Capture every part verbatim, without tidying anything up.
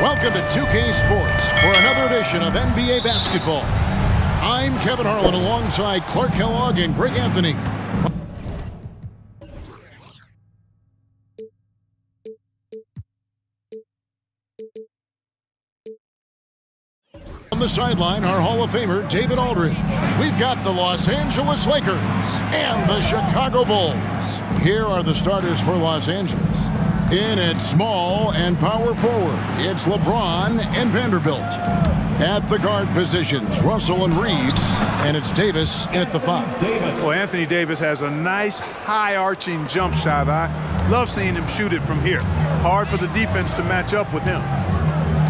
Welcome to two K Sports for another edition of N B A Basketball. I'm Kevin Harlan alongside Clark Kellogg and Greg Anthony. On the sideline, our Hall of Famer, David Aldridge. We've got the Los Angeles Lakers and the Chicago Bulls. Here are the starters for Los Angeles. In at small and power forward, it's LeBron and Vanderbilt. At the guard positions, Russell and Reeves, and it's Davis at the five. Well, Anthony Davis has a nice high arching jump shot. I love seeing him shoot it from here. Hard for the defense to match up with him.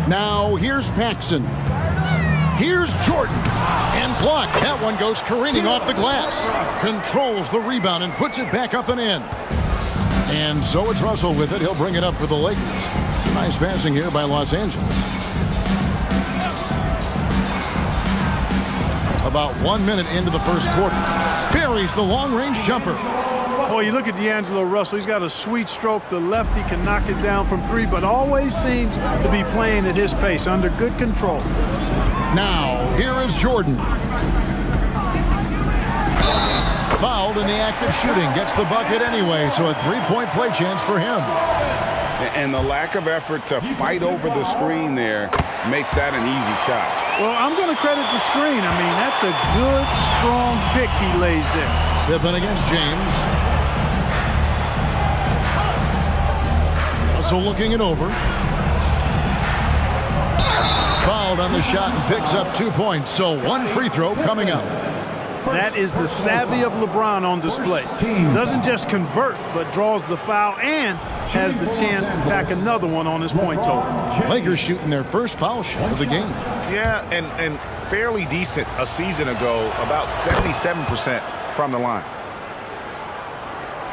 Now here's Paxson. Here's Jordan, and blocked. That one goes careening off the glass. Controls the rebound and puts it back up and in. And so it's Russell with it. He'll bring it up for the Lakers. Nice passing here by Los Angeles. About one minute into the first quarter. Parries the long-range jumper. Oh, you look at D'Angelo Russell. He's got a sweet stroke. The lefty can knock it down from three, but always seems to be playing at his pace, under good control. Now, here is Jordan. Fouled in the act of shooting. Gets the bucket anyway, so a three-point play chance for him. And the lack of effort to fight over the screen there makes that an easy shot. Well, I'm going to credit the screen. I mean, that's a good, strong pick he lays there. Pippen against James. Also looking it over. Fouled on the shot and picks up two points, so one free throw coming up. That is the savvy of LeBron on display. Doesn't just convert, but draws the foul and has the chance to tack another one on his point total. Lakers shooting their first foul shot of the game. Yeah, and, and fairly decent a season ago, about seventy-seven percent from the line.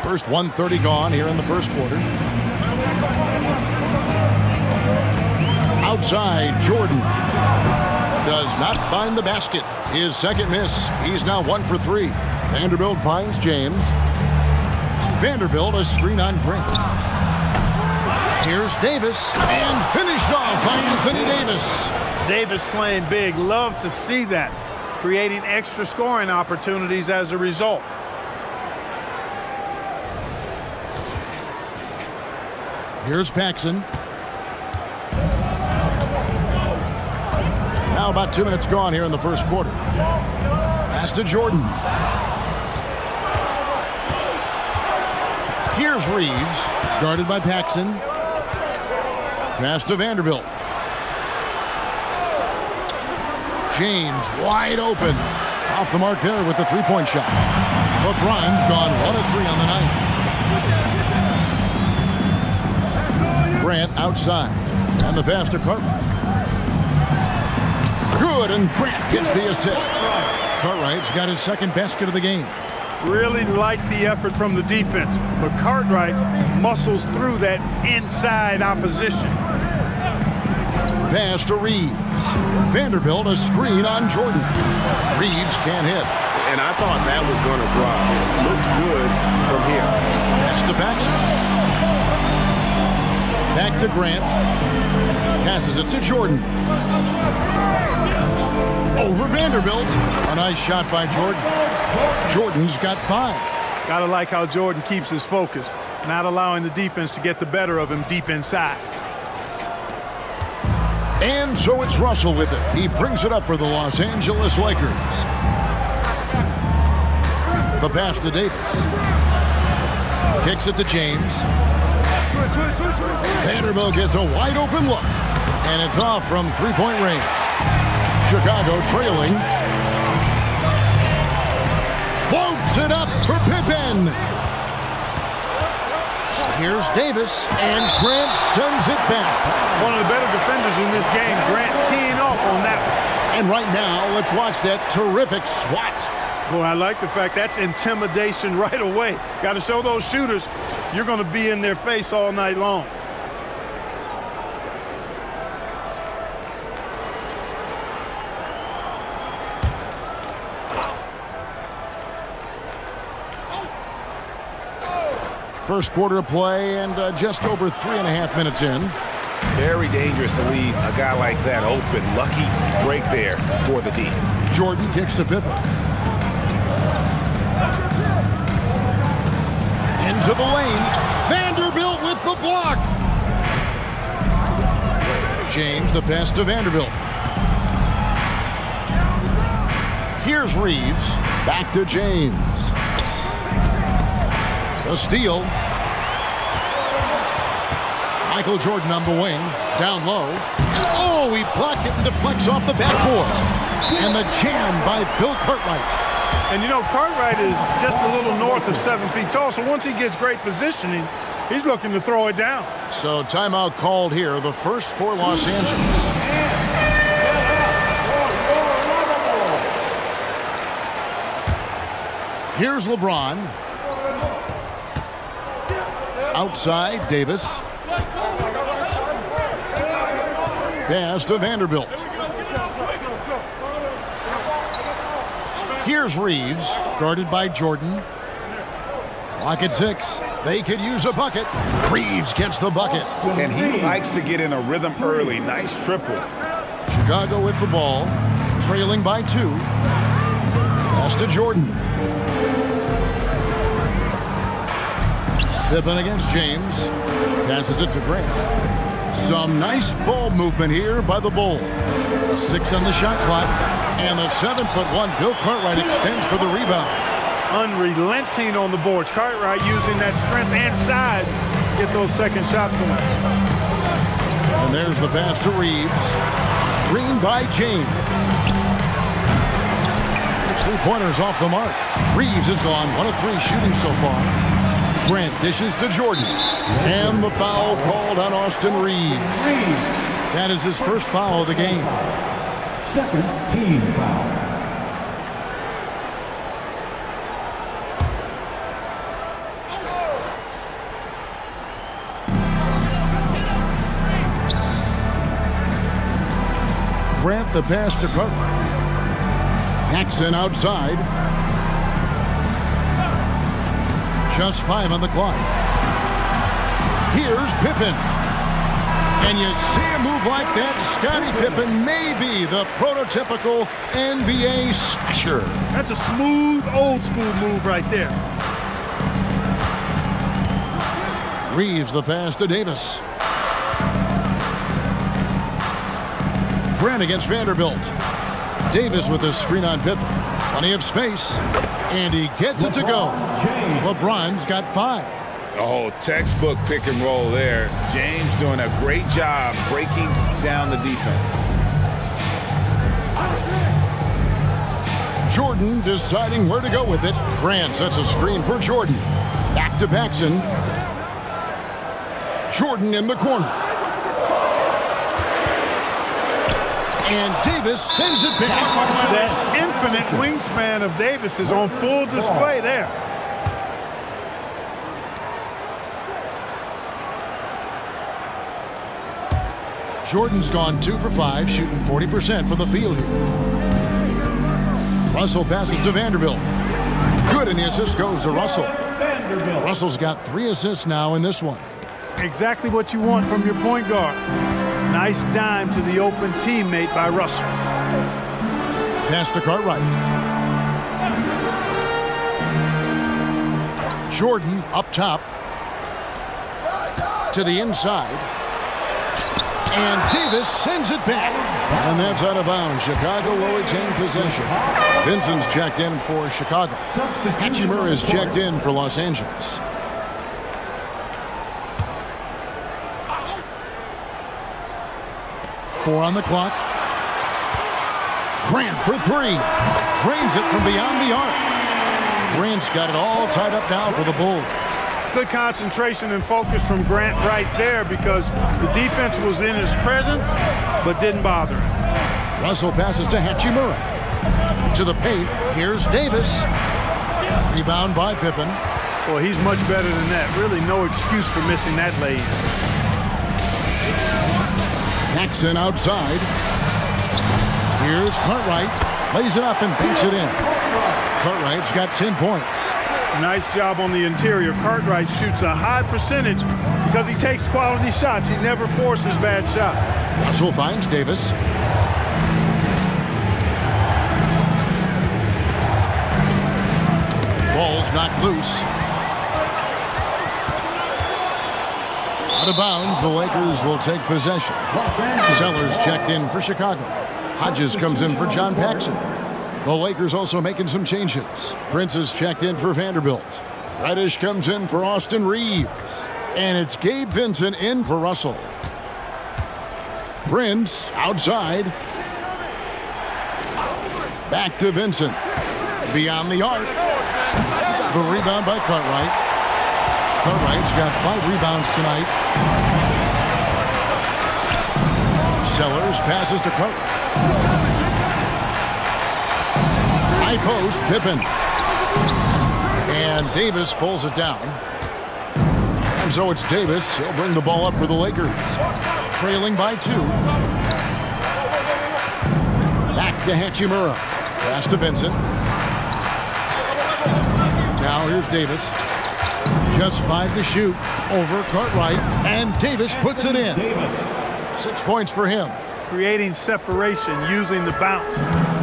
First one thirty gone here in the first quarter. Outside, Jordan does not find the basket. His second miss. He's now one for three. Vanderbilt finds James. Vanderbilt a screen on Grant. Here's Davis, and finished off by Anthony Davis. Davis playing big. Love to see that. Creating extra scoring opportunities as a result. Here's Paxson. Now about two minutes gone here in the first quarter. Pass to Jordan. Here's Reeves, guarded by Paxson. Pass to Vanderbilt. James wide open. Off the mark there with the three-point shot. LeBron's gone one of three on the night. Grant outside. And the pass to Cartwright. Good, and Grant gets the assist. Cartwright's got his second basket of the game. Really like the effort from the defense, but Cartwright muscles through that inside opposition. Pass to Reeves. Vanderbilt a screen on Jordan. Reeves can't hit. And I thought that was going to drop. It looked good from here. Pass to Paxson. Back to Grant. Passes it to Jordan. Over Vanderbilt. A nice shot by Jordan. Jordan's got five. Gotta like how Jordan keeps his focus, not allowing the defense to get the better of him deep inside. And so it's Russell with it. He brings it up for the Los Angeles Lakers. The pass to Davis. Kicks it to James. Vanderbilt gets a wide open look. And it's off from three-point range. Chicago trailing. Floats it up for Pippen. Here's Davis, and Grant sends it back. One of the better defenders in this game. Grant teeing off on that one. And right now, let's watch that terrific swat. Boy, I like the fact that's intimidation right away. Got to show those shooters you're going to be in their face all night long. First quarter of play, and uh, just over three and a half minutes in. Very dangerous to leave a guy like that open. Lucky break there for the D. Jordan kicks to Pippen. Into the lane. Vanderbilt with the block. James, the best of Vanderbilt. Here's Reeves. Back to James. A steal. Michael Jordan on the wing. Down low. Oh, he blocked it and deflects off the backboard. And the jam by Bill Cartwright. And, you know, Cartwright is just a little north of seven feet tall, so once he gets great positioning, he's looking to throw it down. So timeout called here, the first for Los Angeles. Here's LeBron. Outside, Davis. Pass to Vanderbilt. Here's Reeves, guarded by Jordan. Clock at six. They could use a bucket. Reeves gets the bucket. And he likes to get in a rhythm early. Nice triple. Chicago with the ball, trailing by two. Pass to Jordan. Pippen against James. Passes it to Grant. Some nice ball movement here by the Bulls. Six on the shot clock. And the seven foot one Bill Cartwright extends for the rebound. Unrelenting on the boards. Cartwright using that strength and size to get those second shot points. And there's the pass to Reeves. Screen by James. Those three-pointers off the mark. Reeves is gone. One of three shooting so far. Grant dishes to Jordan. And the foul called on Austin Reeves. That is his first foul of the game. Second team foul. Grant the pass to Cook. Paxson outside. Just five on the clock. Here's Pippen. And you see a move like that, Scottie Pippen may be the prototypical N B A slasher. That's a smooth, old-school move right there. Reeves the pass to Davis. Grant against Vanderbilt. Davis with his screen on Pippen. Plenty of space, and he gets it to go. LeBron's got five. Oh, textbook pick and roll there. James doing a great job breaking down the defense. Jordan deciding where to go with it. Grant sets a screen for Jordan. Back to Paxson. Jordan in the corner. And Davis sends it back. That infinite wingspan of Davis is on full display there. Jordan's gone two for five, shooting forty percent from the field here. Russell passes to Vanderbilt. Good, and the assist goes to Russell. Russell's got three assists now in this one. Exactly what you want from your point guard. Nice dime to the open teammate by Russell. Pass to Cartwright. Jordan up top. To the inside. And Davis sends it back. And that's out of bounds. Chicago will retain possession. Vincent's checked in for Chicago. Hachimura is checked in for Los Angeles. Four on the clock. Grant for three. Drains it from beyond the arc. Grant's got it all tied up now for the Bulls. Good concentration and focus from Grant right there, because the defense was in his presence but didn't bother him. Russell passes to Hachimura. To the paint, here's Davis. Rebound by Pippen. Well, he's much better than that. Really no excuse for missing that lane. Paxson outside. Here's Cartwright. Lays it up and banks it in. Cartwright's got ten points. Nice job on the interior. Cartwright shoots a high percentage because he takes quality shots. He never forces bad shots. Russell finds Davis. Ball's knocked loose. Out of bounds, the Lakers will take possession. Sellers checked in for Chicago. Hodges comes in for John Paxson. The Lakers also making some changes. Prince is checked in for Vanderbilt. Reddish comes in for Austin Reeves. And it's Gabe Vincent in for Russell. Prince outside. Back to Vincent. Beyond the arc. The rebound by Cartwright. Cartwright's got five rebounds tonight. Sellers passes to Cartwright. High post, Pippen. And Davis pulls it down. And so it's Davis. He'll bring the ball up for the Lakers. Trailing by two. Back to Hachimura. Pass to Vincent. Now here's Davis. Just five to shoot. Over Cartwright. And Davis puts it in. Six points for him. Creating separation using the bounce.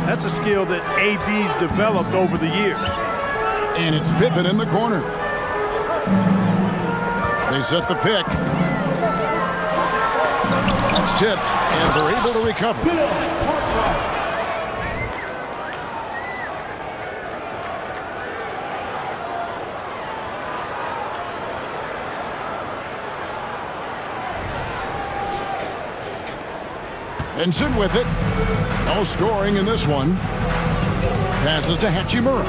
That's a skill that A D's developed over the years. And it's Pippen in the corner. They set the pick. That's tipped, and they're able to recover. Vincent with it. No scoring in this one. Passes to Hachimura.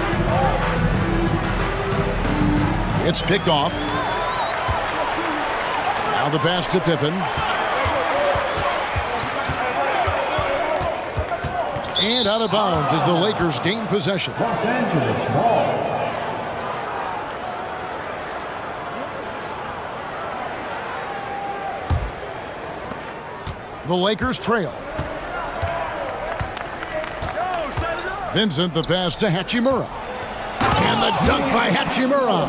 It's picked off. Now the pass to Pippen. And out of bounds as the Lakers gain possession. Los Angeles ball. The Lakers trail. Vincent the pass to Hachimura. And the dunk by Hachimura.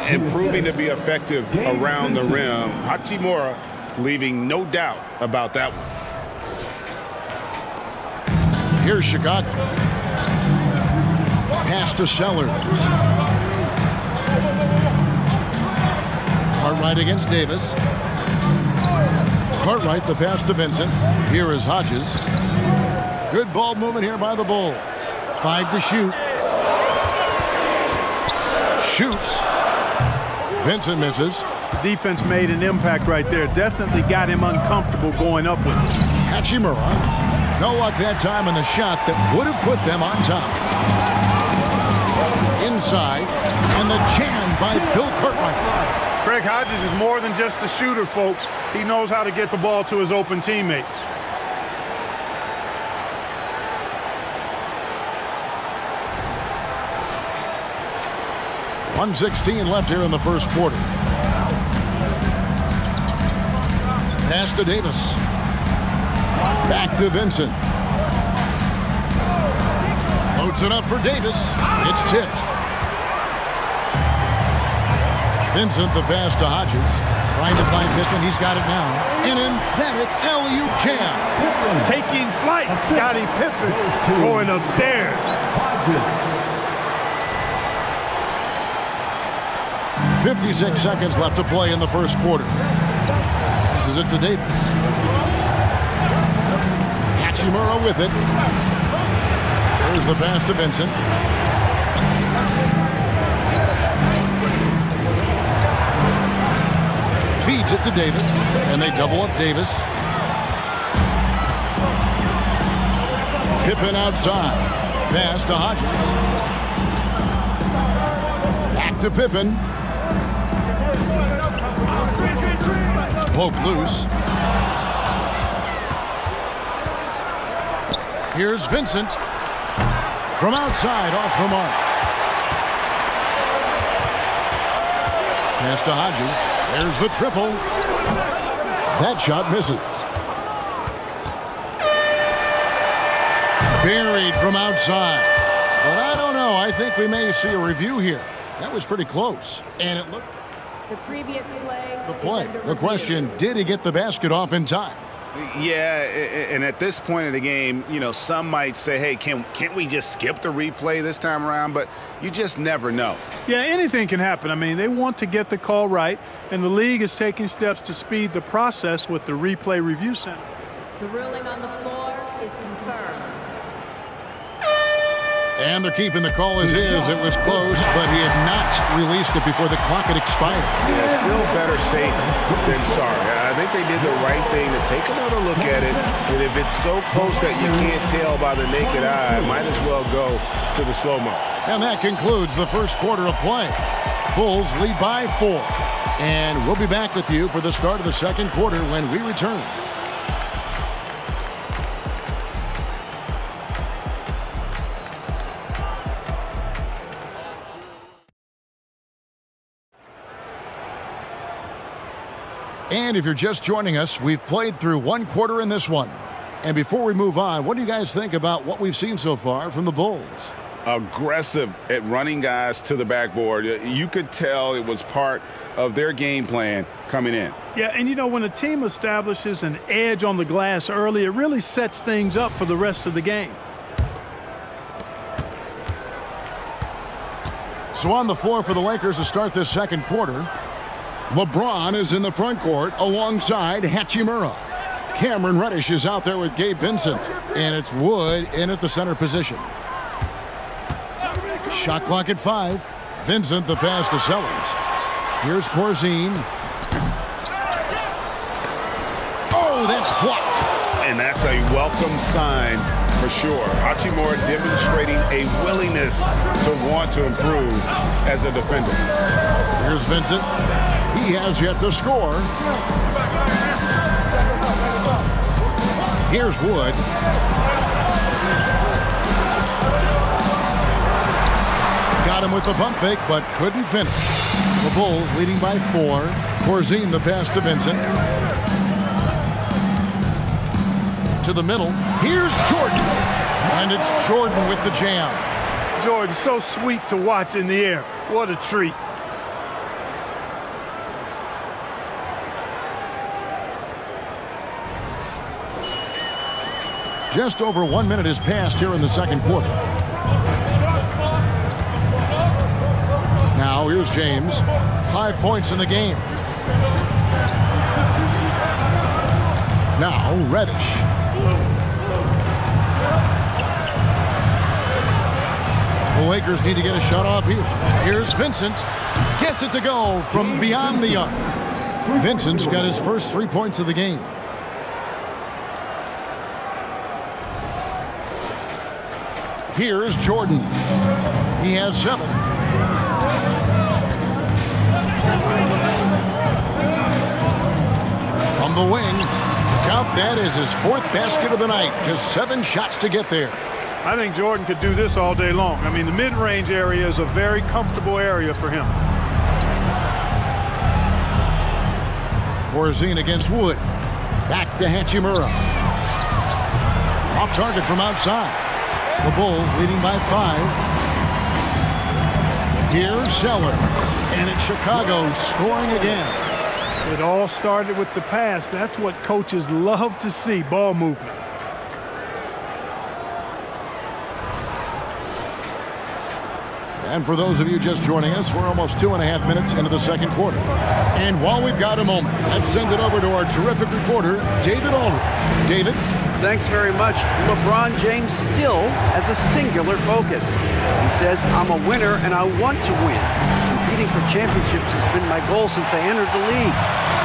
And proving to be effective around the rim. Hachimura leaving no doubt about that one. Here's Chicago. Pass to Sellers. Cartwright against Davis. Cartwright, the pass to Vincent. Here is Hodges. Good ball movement here by the Bulls. Five to shoot. Shoots. Vincent misses. The defense made an impact right there. Definitely got him uncomfortable going up with it. Hachimura. No luck that time on the shot that would have put them on top. Inside. And the jam by Bill Cartwright. Greg Hodges is more than just a shooter, folks. He knows how to get the ball to his open teammates. one sixteen left here in the first quarter. Pass to Davis. Back to Vincent. Loads it up for Davis. It's tipped. Vincent the pass to Hodges. Trying to find Pippen. He's got it now. An emphatic alley-oop jam. Pippen taking flight. Scottie Pippen going upstairs. fifty-six seconds left to play in the first quarter. This is it to Davis. Hachimura with it. There's the pass to Vincent. Feeds it to Davis, and they double up Davis. Pippen outside. Pass to Hodges. Back to Pippen. Poked loose. Here's Vincent. From outside, off the mark. Pass to Hodges. There's the triple. That shot misses. Buried from outside. But I don't know. I think we may see a review here. That was pretty close. And it looked... The previous play... The play. The question, did he get the basket off in time? Yeah, and at this point of the game, you know, some might say, hey, can, can't we just skip the replay this time around? But you just never know. Yeah, anything can happen. I mean, they want to get the call right, and the league is taking steps to speed the process with the replay review center. The ruling on the floor is confirmed. And they're keeping the call as is. It was close, but he had not released it before the clock had expired. Yeah, still better safe than sorry. I think they did the right thing to take another look at it. And if it's so close that you can't tell by the naked eye, might as well go to the slow-mo. And that concludes the first quarter of play. Bulls lead by four. And we'll be back with you for the start of the second quarter when we return. And if you're just joining us, we've played through one quarter in this one. And before we move on, what do you guys think about what we've seen so far from the Bulls? Aggressive at running guys to the backboard. You could tell it was part of their game plan coming in. Yeah, and you know, when a team establishes an edge on the glass early, it really sets things up for the rest of the game. So on the floor for the Lakers to start this second quarter, LeBron is in the front court alongside Hachimura. Cameron Reddish is out there with Gabe Vincent, and it's Wood in at the center position. Shot clock at five. Vincent the pass to Sellers. Here's Corzine. Oh, that's blocked. And that's a welcome sign for sure. Hachimura demonstrating a willingness to want to improve as a defender. Here's Vincent. He has yet to score. Here's Wood. Got him with the bump fake, but couldn't finish. The Bulls leading by four. Corzine the pass to Vincent. To the middle. Here's Jordan. And it's Jordan with the jam. Jordan, so sweet to watch in the air. What a treat. Just over one minute has passed here in the second quarter. Now here's James. Five points in the game. Now Reddish. The Lakers need to get a shot off here. Here's Vincent. Gets it to go from beyond the arc. Vincent's got his first three points of the game. Here's Jordan. He has seven. On the wing. Count that as his fourth basket of the night. Just seven shots to get there. I think Jordan could do this all day long. I mean, the mid-range area is a very comfortable area for him. Corzine against Wood. Back to Hachimura. Off target from outside. The Bulls leading by five. Here's Seller. And it's Chicago scoring again. It all started with the pass. That's what coaches love to see, ball movement. And for those of you just joining us, we're almost two and a half minutes into the second quarter. And while we've got a moment, let's send it over to our terrific reporter, David Aldridge. David? Thanks very much. LeBron James still has a singular focus. He says, I'm a winner and I want to win. Competing for championships has been my goal since I entered the league.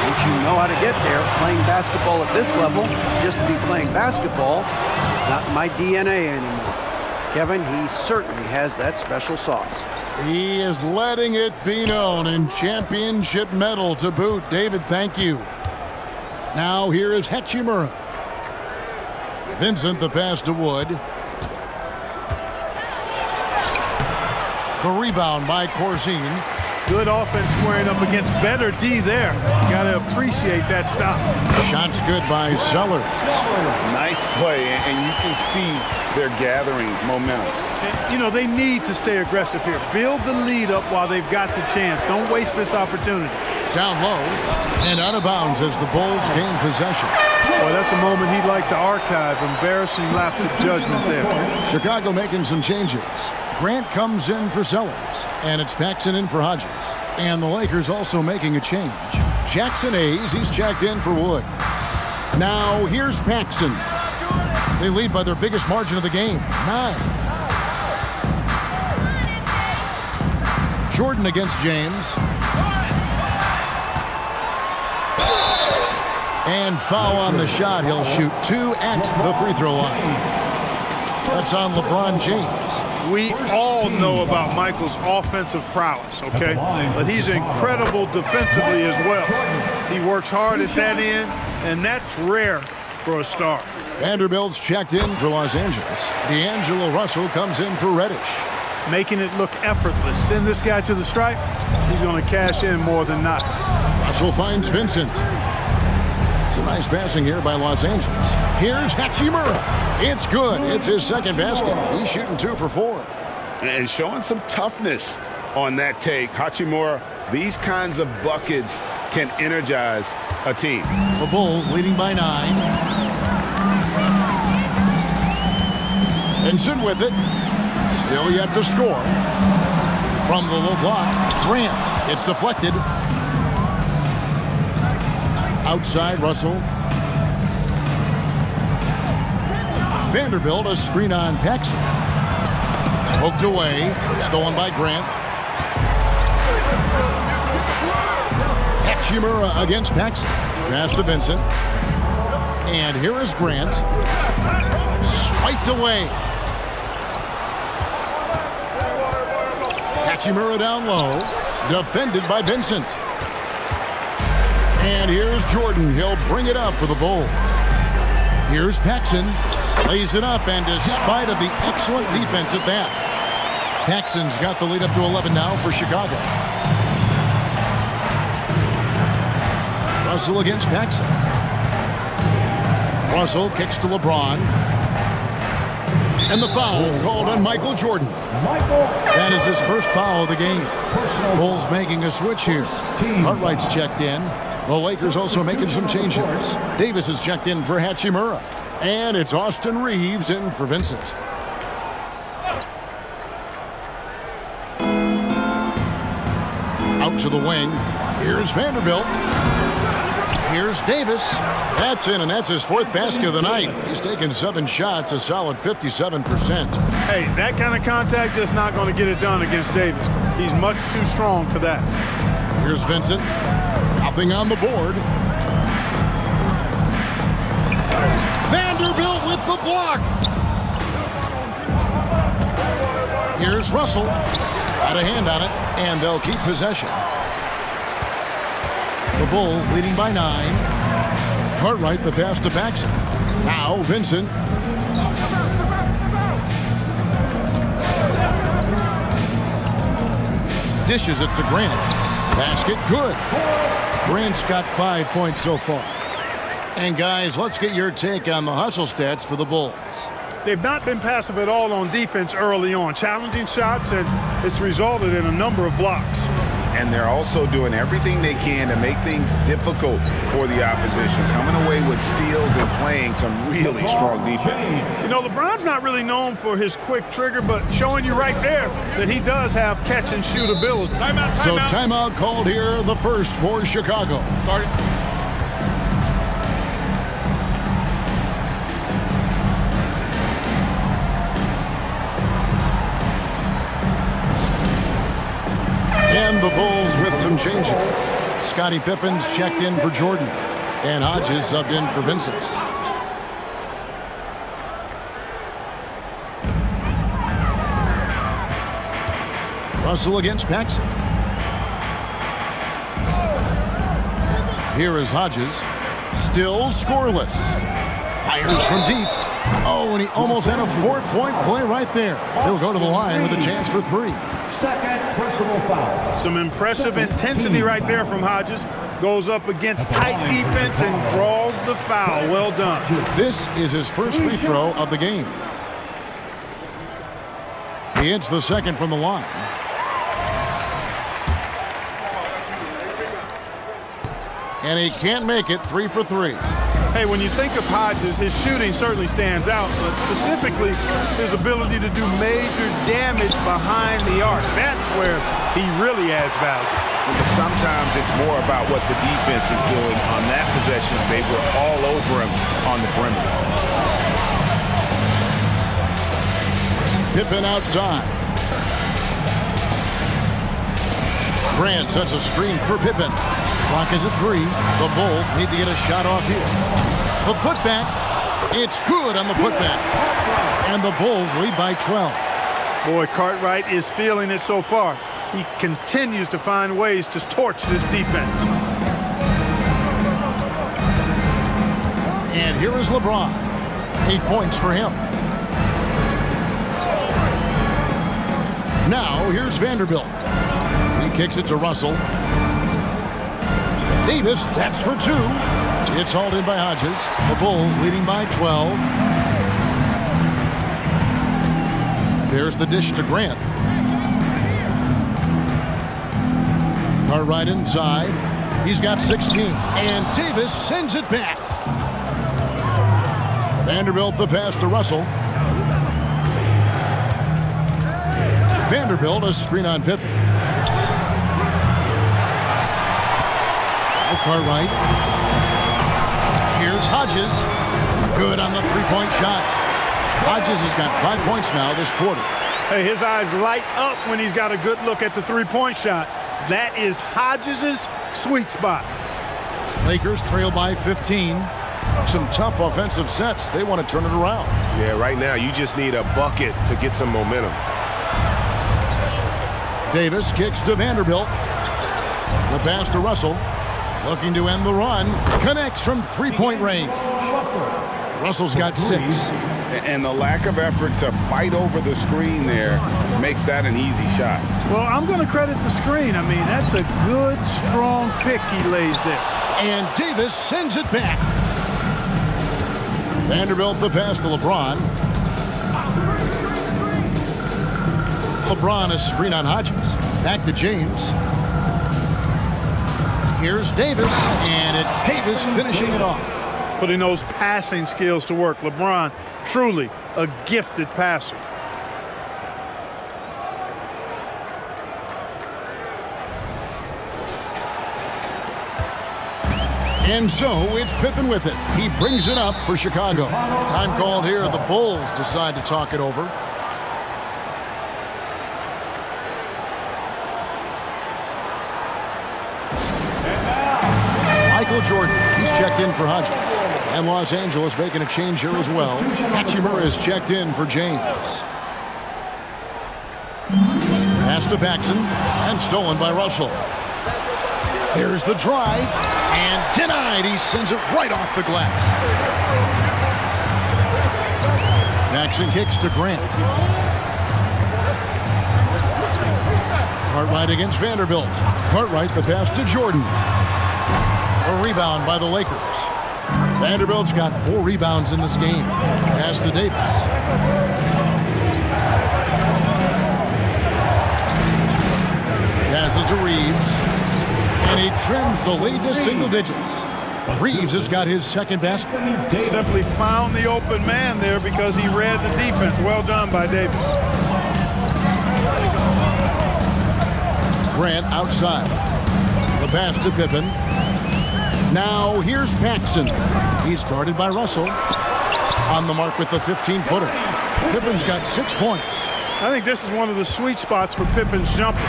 Once you know how to get there, playing basketball at this level, just to be playing basketball, is not in my D N A anymore. Kevin, he certainly has that special sauce. He is letting it be known, and championship medal to boot. David, thank you. Now here is Hachimura. Vincent the pass to Wood. The rebound by Corzine. Good offense squaring up against better D there. Got to appreciate that stop. Shots good by Sellers. Nice play, and you can see they're gathering momentum. And, you know, they need to stay aggressive here. Build the lead up while they've got the chance. Don't waste this opportunity. Down low and out of bounds as the Bulls gain possession. Well, that's a moment he'd like to archive. Embarrassing lapse of judgment there. Chicago making some changes. Grant comes in for Sellers, and it's Paxson in for Hodges. And the Lakers also making a change. Jackson Hayes, he's checked in for Wood. Now here's Paxson. They lead by their biggest margin of the game, nine. Jordan against James. And foul on the shot. He'll shoot two at the free throw line. That's on LeBron James. We all know about Michael's offensive prowess, okay? But he's incredible defensively as well. He works hard at that end, and that's rare for a star. Vanderbilt's checked in for Los Angeles. D'Angelo Russell comes in for Reddish. Making it look effortless. Send this guy to the stripe. He's going to cash in more than not. Russell finds Vincent. It's a nice passing here by Los Angeles. Here's Hachimura. It's good. It's his second basket. He's shooting two for four. And showing some toughness on that take. Hachimura, these kinds of buckets can energize a team. The Bulls leading by nine. Vincent with it. Still yet to score. From the low block, Grant. It's deflected. Outside, Russell. Vanderbilt, a screen on Paxson. Poked away, stolen by Grant. Hachimura against Paxson. Pass to Vincent. And here is Grant. Swiped away. Hachimura down low. Defended by Vincent. And here's Jordan. He'll bring it up for the Bulls. Here's Paxson. Lays it up, and despite of the excellent defense at that. Paxson's got the lead up to eleven now for Chicago. Russell against Paxson. Russell kicks to LeBron. And the foul called on Michael Jordan. That is his first foul of the game. Bulls making a switch here. Cartwright's checked in. The Lakers also making some changes. Davis is checked in for Hachimura. And it's Austin Reeves in for Vincent. Out to the wing. Here's Vanderbilt. Here's Davis. That's in, and that's his fourth basket of the night. He's taken seven shots, a solid fifty-seven percent. Hey, that kind of contact just not going to get it done against Davis. He's much too strong for that. Here's Vincent. Nothing on the board. Vanderbilt with the block. Here's Russell. Got a hand on it, and they'll keep possession. The Bulls leading by nine. Cartwright the pass to Paxson. Now Vincent. Dishes it to Grant. Basket good. Grant's got five points so far. And guys, let's get your take on the hustle stats for the Bulls. They've not been passive at all on defense early on. Challenging shots, and it's resulted in a number of blocks. And they're also doing everything they can to make things difficult for the opposition. Coming away with steals and playing some really strong defense. You know, LeBron's not really known for his quick trigger, but showing you right there that he does have catch-and-shoot ability. Timeout, timeout. So timeout called here, the first for Chicago. Started. And the Bulls with some changes. Scottie Pippen's checked in for Jordan. And Hodges subbed in for Vincent. Russell against Paxson. Here is Hodges. Still scoreless. Fires from deep. Oh, and he almost had a four-point play right there. He'll go to the line with a chance for three. Second personal foul. Some impressive intensity right there from Hodges. Goes up against tight defense and draws the foul. Well done. This is his first free throw of the game. He hits the second from the line. And he can't make it. Three for three. Hey, when you think of Hodges, his shooting certainly stands out, but specifically his ability to do major damage behind the arc. That's where he really adds value. Because sometimes it's more about what the defense is doing. On that possession, they were all over him on the perimeter. Pippen outside. Grant sets a screen for Pippen. Clock is at three. The Bulls need to get a shot off here. The putback. It's good on the putback. And the Bulls lead by twelve. Boy, Cartwright is feeling it so far. He continues to find ways to torch this defense. And here is LeBron. Eight points for him. Now, here's Vanderbilt. He kicks it to Russell. Davis, that's for two. It's hauled in by Hodges. The Bulls leading by twelve. There's the dish to Grant. Are right inside. He's got sixteen. And Davis sends it back. Vanderbilt the pass to Russell. Vanderbilt a screen on Pippen. Cartwright. Here's Hodges. Good on the three-point shot. Hodges has got five points now this quarter. Hey, his eyes light up when he's got a good look at the three-point shot. That is Hodges' sweet spot. Lakers trail by fifteen. Some tough offensive sets. They want to turn it around. Yeah, right now you just need a bucket to get some momentum. Davis kicks to Vanderbilt. The pass to Russell. Looking to end the run. Connects from three-point range. Russell's got six. And the lack of effort to fight over the screen there makes that an easy shot. Well, I'm going to credit the screen. I mean, that's a good, strong pick he lays there. And Davis sends it back. Vanderbilt the pass to LeBron. LeBron a screen on Hodges. Back to James. Here's Davis, and it's Davis finishing it off. Putting those passing skills to work. LeBron, truly a gifted passer. And so it's Pippen with it. He brings it up for Chicago. Time called here. The Bulls decide to talk it over. Michael Jordan, he's checked in for Hodges. And Los Angeles making a change here as well. Hachimura is checked in for James. Pass to Paxson, and stolen by Russell. There's the drive, and denied. He sends it right off the glass. Paxson kicks to Grant. Cartwright against Vanderbilt. Cartwright the pass to Jordan. A rebound by the Lakers. Vanderbilt's got four rebounds in this game. Pass to Davis. Passes to Reeves. And he trims the lead to single digits. Reeves has got his second basket. Simply found the open man there because he read the defense. Well done by Davis. Grant outside. The pass to Pippen. Now, here's Paxson. He's guarded by Russell. On the mark with the fifteen-footer. Pippen's got six points. I think this is one of the sweet spots for Pippen's jumper.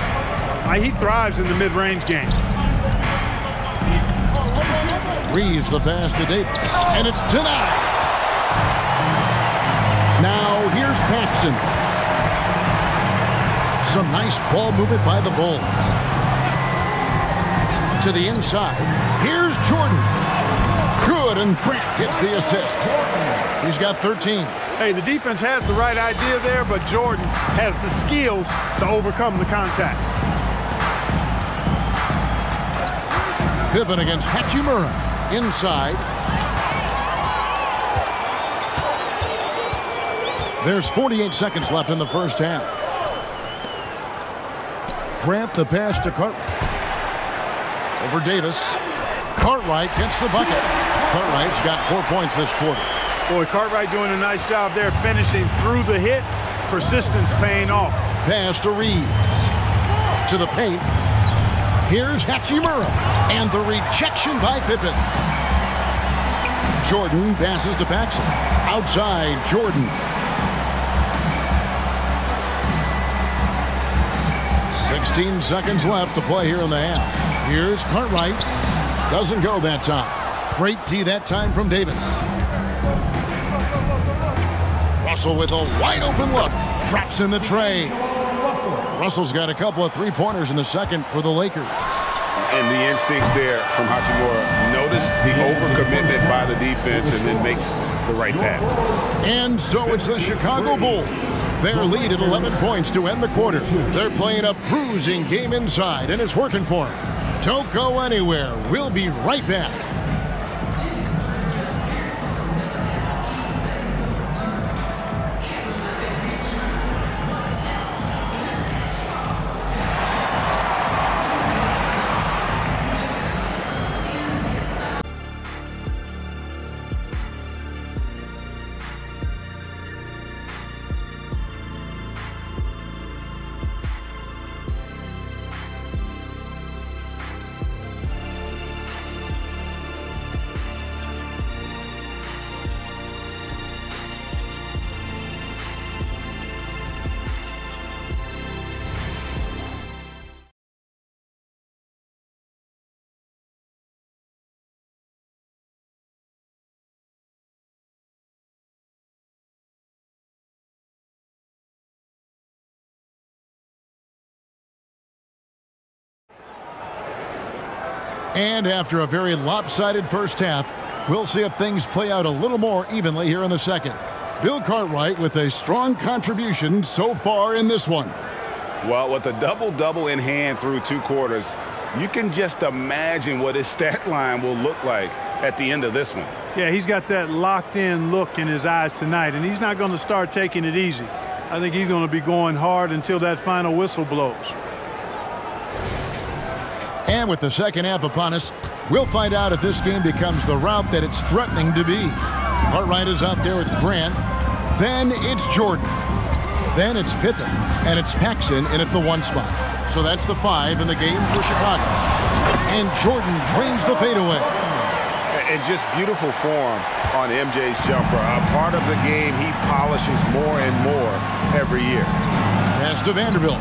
He thrives in the mid-range game. Reeves the pass to Davis. And it's denied. Now, here's Paxson. Some nice ball movement by the Bulls. To the inside. Here's Jordan. Good, and Grant gets the assist. He's got thirteen. Hey, the defense has the right idea there, but Jordan has the skills to overcome the contact. Pippen against Hachimura. Inside. There's forty-eight seconds left in the first half. Grant the pass to Cartwright. Over Davis. Cartwright gets the bucket. Cartwright's got four points this quarter. Boy, Cartwright doing a nice job there finishing through the hit. Persistence paying off. Pass to Reeves. To the paint. Here's Hachimura. And the rejection by Pippen. Jordan passes to Paxson. Outside, Jordan. sixteen seconds left to play here in the half. Here's Cartwright. Doesn't go that time. Great tee that time from Davis. Russell with a wide open look. Drops in the tray. Russell's got a couple of three-pointers in the second for the Lakers. And the instincts there from Hachimura. Notice the overcommitment by the defense and then makes the right pass. And so it's the Chicago Bulls. Their lead at eleven points to end the quarter. They're playing a bruising game inside, and it's working for them. Don't go anywhere. We'll be right back. And after a very lopsided first half, we'll see if things play out a little more evenly here in the second. Bill Cartwright with a strong contribution so far in this one. Well, with a double-double in hand through two quarters, you can just imagine what his stat line will look like at the end of this one. Yeah, he's got that locked-in look in his eyes tonight, and he's not going to start taking it easy. I think he's going to be going hard until that final whistle blows. And with the second half upon us, we'll find out if this game becomes the route that it's threatening to be. Cartwright is out there with Grant. Then it's Jordan. Then it's Pippen. And it's Paxson in at the one spot. So that's the five in the game for Chicago. And Jordan drains the fadeaway. And just beautiful form on M J's jumper. A part of the game he polishes more and more every year. Pass to Vanderbilt.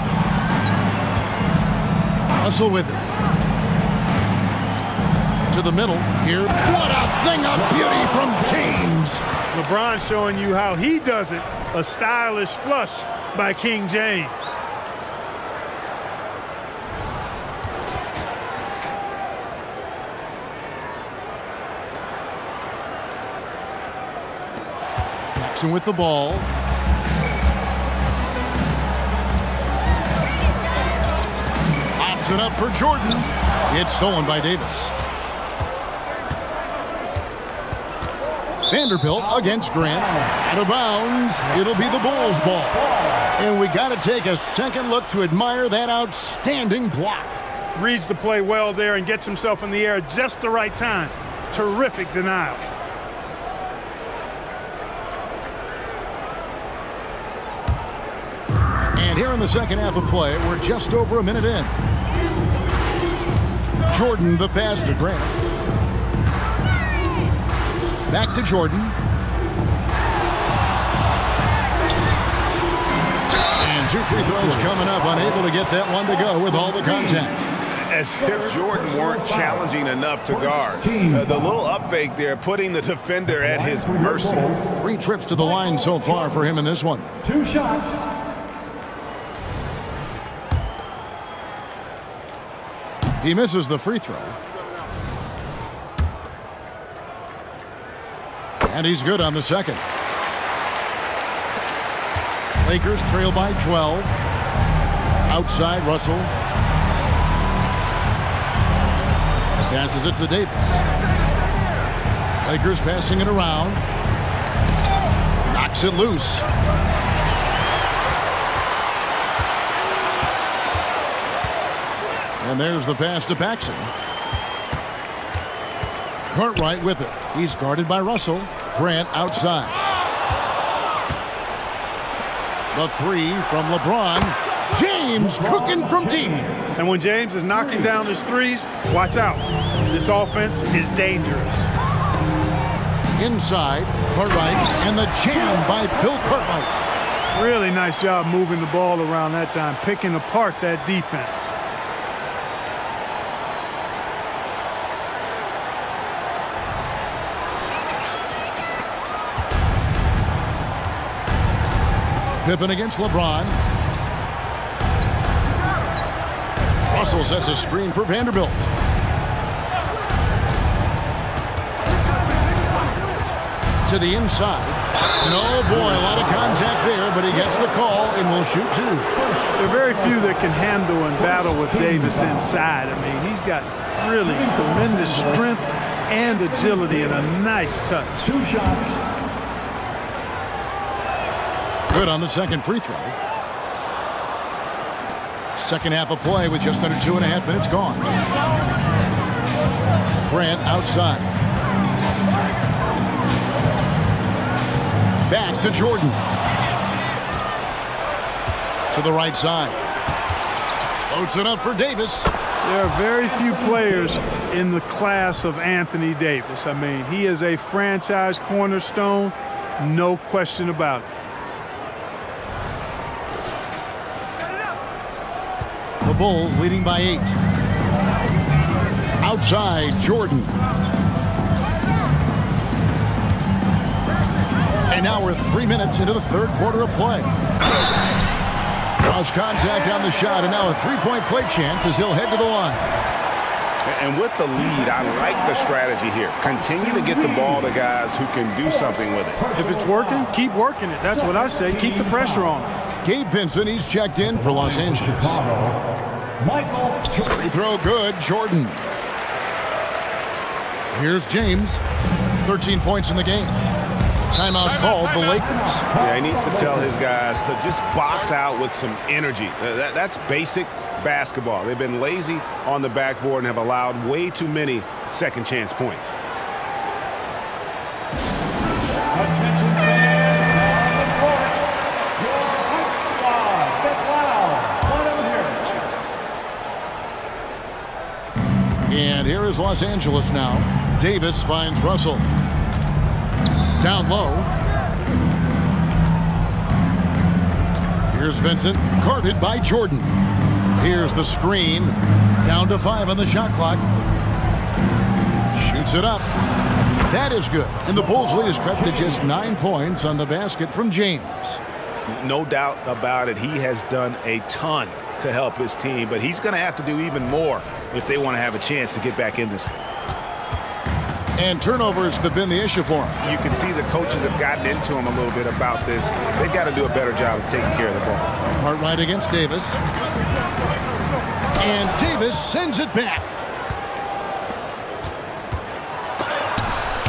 Russell with it. To the middle here. What a thing of beauty from James. LeBron showing you how he does it. A stylish flush by King James. Paxson with the ball. Pops it up for Jordan. It's stolen by Davis. Vanderbilt against Grant. Out of bounds. It'll be the Bulls' ball. And we got to take a second look to admire that outstanding block. Reads the play well there and gets himself in the air at just the right time. Terrific denial. And here in the second half of play, we're just over a minute in. Jordan the pass to Grant. Back to Jordan. And two free throws coming up, unable to get that one to go with all the contact. As if Jordan weren't challenging enough to guard. Uh, the little up fake there, putting the defender at his mercy. Three trips to the line so far for him in this one. Two shots. He misses the free throw. And he's good on the second. Lakers trail by twelve. Outside Russell. Passes it to Davis. Lakers passing it around. Knocks it loose. And there's the pass to Paxson. Cartwright with it. He's guarded by Russell. Grant outside. The three from LeBron. James cooking from deep. And when James is knocking down his threes, watch out. This offense is dangerous. Inside, Cartwright, and the jam by Bill Cartwright. Really nice job moving the ball around that time, picking apart that defense. Pippen against LeBron. Russell sets a screen for Vanderbilt. To the inside. And oh boy, a lot of contact there, but he gets the call and will shoot two. There are very few that can handle and battle with Davis inside. I mean, he's got really tremendous strength and agility and a nice touch. Two shots. Good on the second free throw. Second half of play with just under two and a half minutes gone. Grant outside. Back to Jordan. To the right side. Loads it up for Davis. There are very few players in the class of Anthony Davis. I mean, he is a franchise cornerstone, no question about it. The Bulls leading by eight. Outside, Jordan. And now we're three minutes into the third quarter of play. Draws contact on the shot, and now a three-point play chance as he'll head to the line. And with the lead, I like the strategy here. Continue to get the ball to guys who can do something with it. If it's working, keep working it. That's what I say. Keep the pressure on it. Gabe Vincent, he's checked in for Los Angeles. Michael Jordan. Throw good, Jordan. Here's James. thirteen points in the game. Timeout called the Lakers. Yeah, he needs to tell his guys to just box out with some energy. That, that's basic basketball. They've been lazy on the backboard and have allowed way too many second chance points. And here is Los Angeles now. Davis finds Russell. Down low. Here's Vincent, guarded by Jordan. Here's the screen. Down to five on the shot clock. Shoots it up. That is good. And the Bulls' lead is cut to just nine points on the basket from James. No doubt about it. He has done a ton to help his team, but he's going to have to do even more if they want to have a chance to get back in this. And turnovers have been the issue for him. You can see the coaches have gotten into him a little bit about this. They've got to do a better job of taking care of the ball. Cartwright against Davis. And Davis sends it back.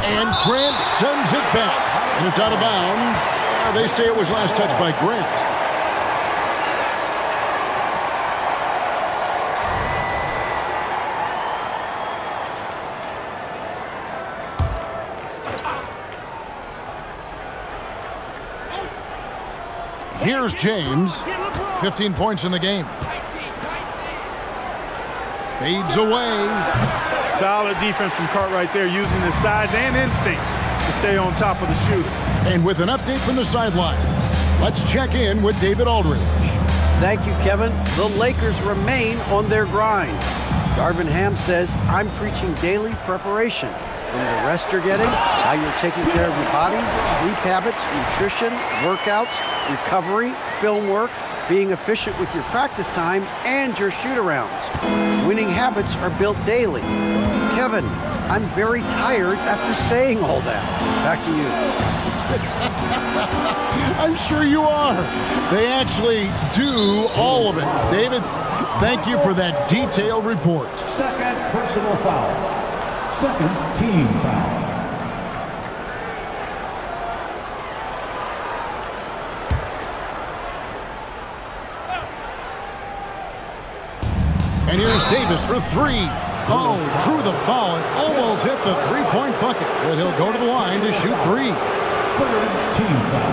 And Grant sends it back. And it's out of bounds. They say it was last touched by Grant. Here's James, fifteen points in the game. Fades away. Solid defense from Cartwright there, using his size and instincts to stay on top of the shooter. And with an update from the sideline, let's check in with David Aldridge. Thank you, Kevin. The Lakers remain on their grind. Darvin Ham says, I'm preaching daily preparation. From the rest you're getting, how you're taking care of your body, sleep habits, nutrition, workouts, recovery, film work, being efficient with your practice time, and your shoot-arounds. Winning habits are built daily. Kevin, I'm very tired after saying all that. Back to you. I'm sure you are. They actually do all of it. David, thank you for that detailed report. Second personal foul. Second team foul. And here's Davis for three. Oh, drew the foul and almost hit the three-point bucket. But he'll go to the line to shoot three.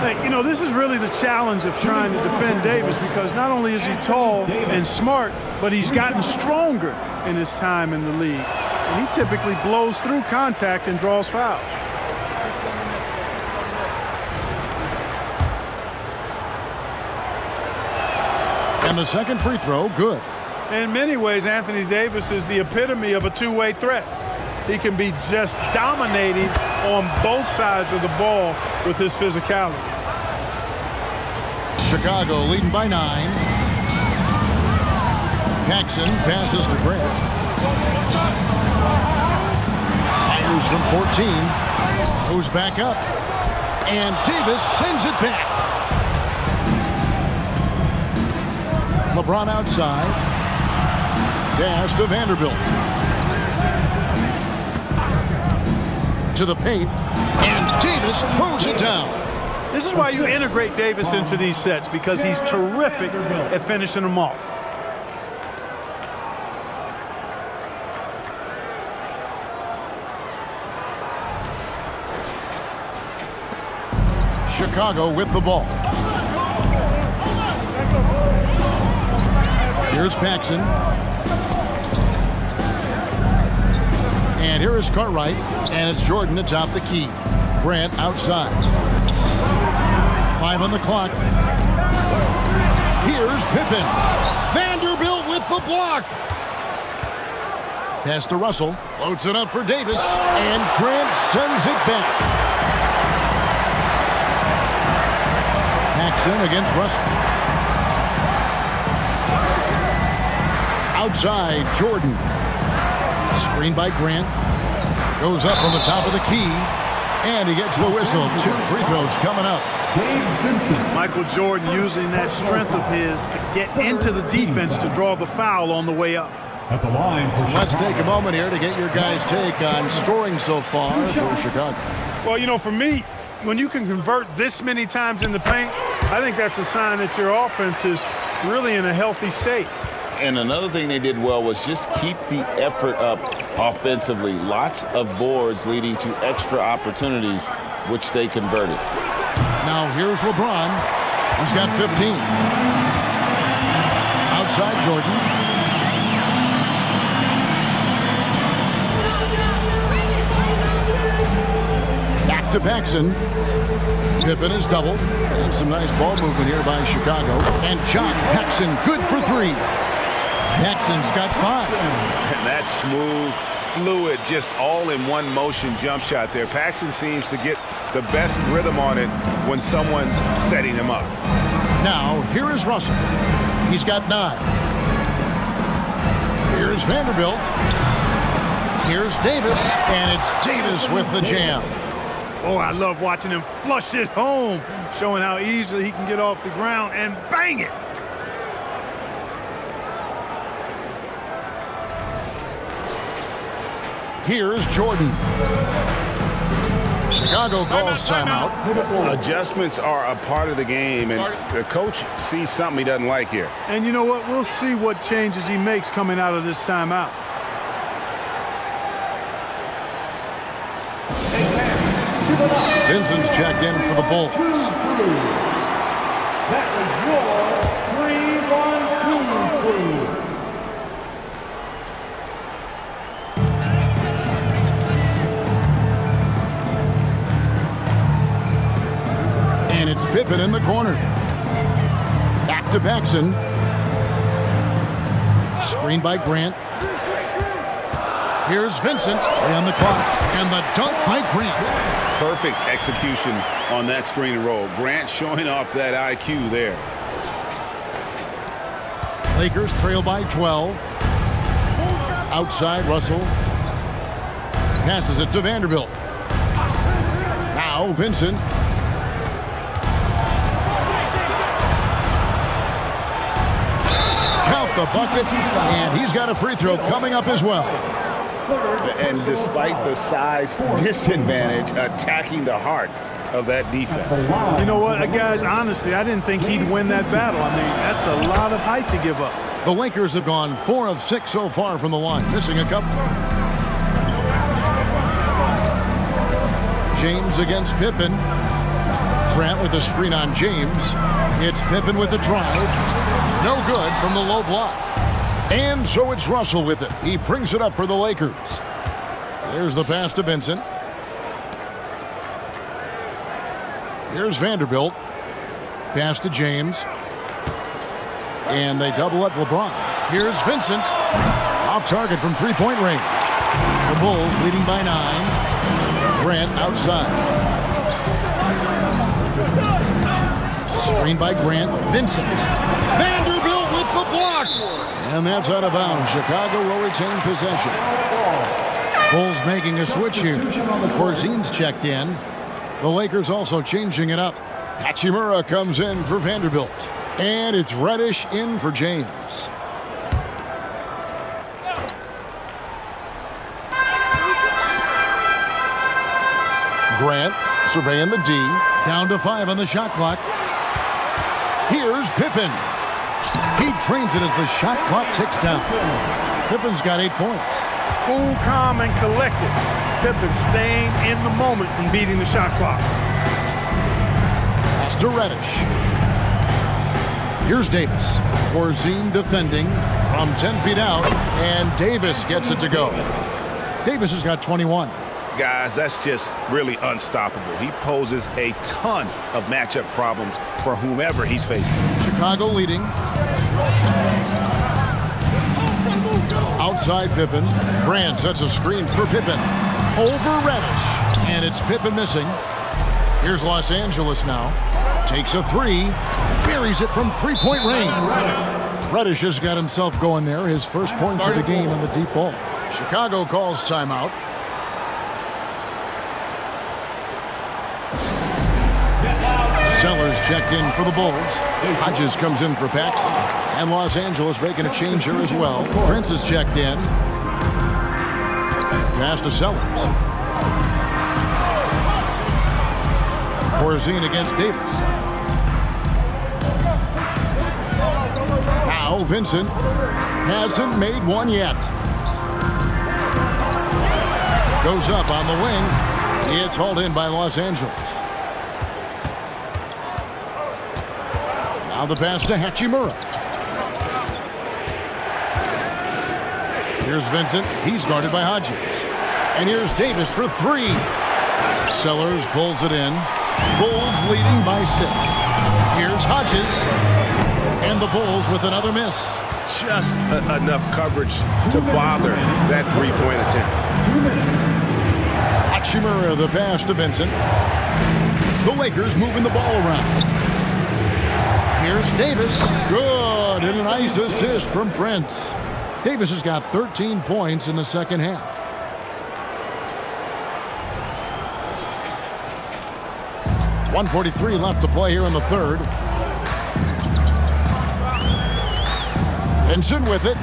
Hey, you know, this is really the challenge of trying to defend Davis, because not only is he tall and smart, but he's gotten stronger in his time in the league. And he typically blows through contact and draws fouls. And the second free throw, good. In many ways, Anthony Davis is the epitome of a two-way threat. He can be just dominating on both sides of the ball with his physicality. Chicago leading by nine. Paxson passes to Prince. Fires from fourteen. Goes back up. And Davis sends it back. LeBron outside. Dash to Vanderbilt. To the paint. And Davis throws it down. This is why you integrate Davis into these sets, because he's terrific at finishing them off. Chicago with the ball. Here's Paxson. And here is Cartwright, and it's Jordan atop the key. Grant outside. Five on the clock. Here's Pippen. Vanderbilt with the block. Pass to Russell. Loads it up for Davis, and Grant sends it back. Paxson against Russell. Outside, Jordan. Screen by Grant. Goes up on the top of the key. And he gets the whistle. Two free throws coming up. Michael Jordan using that strength of his to get into the defense to draw the foul on the way up. At the line. Let's take a moment here to get your guys' take on scoring so far for Chicago. Well, you know, for me, when you can convert this many times in the paint, I think that's a sign that your offense is really in a healthy state. And another thing they did well was just keep the effort up offensively. Lots of boards leading to extra opportunities, which they converted. Now here's LeBron. He's got fifteen. Outside Jordan. Back to Paxson. Pippen is double. And some nice ball movement here by Chicago. And John Paxson good for three. Paxson's got five. And that smooth, fluid, just all-in-one motion jump shot there. Paxson seems to get the best rhythm on it when someone's setting him up. Now, here is Russell. He's got nine. Here's Vanderbilt. Here's Davis. And it's Davis with the jam. Oh, I love watching him flush it home, showing how easily he can get off the ground and bang it. Here's Jordan. Chicago calls timeout. timeout. Adjustments are a part of the game, and the coach sees something he doesn't like here. And you know what? We'll see what changes he makes coming out of this timeout. Vincent's checked in for the Bulls. That was your three one two three. It's Pippen in the corner. Back to Paxson. Screen by Grant. Here's Vincent on the clock. And the dunk by Grant. Perfect execution on that screen and roll. Grant showing off that I Q there. Lakers trail by twelve. Outside Russell. passes it to Vanderbilt. Now Vincent. Count the bucket, and he's got a free throw coming up as well. And despite the size disadvantage, attacking the heart of that defense. You know what, guys, honestly, I didn't think he'd win that battle. I mean, that's a lot of height to give up. The Lakers have gone four of six so far from the line, missing a couple. James against Pippen. Grant with a screen on James. It's Pippen with the drive. No good from the low block. And so it's Russell with it. He brings it up for the Lakers. There's the pass to Vincent. Here's Vanderbilt. Pass to James. And they double up LeBron. Here's Vincent. Off target from three-point range. The Bulls leading by nine. Grant outside. Screen by Grant. Vincent. Vanderbilt with the block. And that's out of bounds. Chicago will retain possession. Bulls making a switch here. Corzine's checked in. The Lakers also changing it up. Hachimura comes in for Vanderbilt. And it's Reddish in for James. Grant surveying the D. Down to five on the shot clock. Here's Pippen. He trains it as the shot clock ticks down. Pippen's got eight points. Cool, calm, and collected. Pippen staying in the moment and beating the shot clock. Pass to Reddish. Here's Davis. Corzine defending from ten feet out, and Davis gets it to go. Davis has got twenty-one. Guys, that's just really unstoppable. He poses a ton of matchup problems for whomever he's facing. Chicago leading. Outside Pippen. Grant sets a screen for Pippen. Over Reddish, and it's Pippen missing. Here's Los Angeles now. Takes a three, buries it from three-point range. Reddish has got himself going there. His first points of the game on the deep ball. Chicago calls timeout. Sellers checked in for the Bulls. Hodges comes in for Paxson. And Los Angeles making a change here as well. Prince is checked in. Pass to Sellers. Corzine against Davis. Now Vincent hasn't made one yet. Goes up on the wing. It's hauled in by Los Angeles. Now the pass to Hachimura. Here's Vincent. He's guarded by Hodges. And here's Davis for three. Sellers pulls it in. Bulls leading by six. Here's Hodges. And the Bulls with another miss. Just a enough coverage to bother that three-point attempt. Hachimura, the pass to Vincent. The Lakers moving the ball around. Here's Davis. Good. And a nice assist from Prince. Davis has got thirteen points in the second half. one forty-three left to play here in the third. Vincent with it.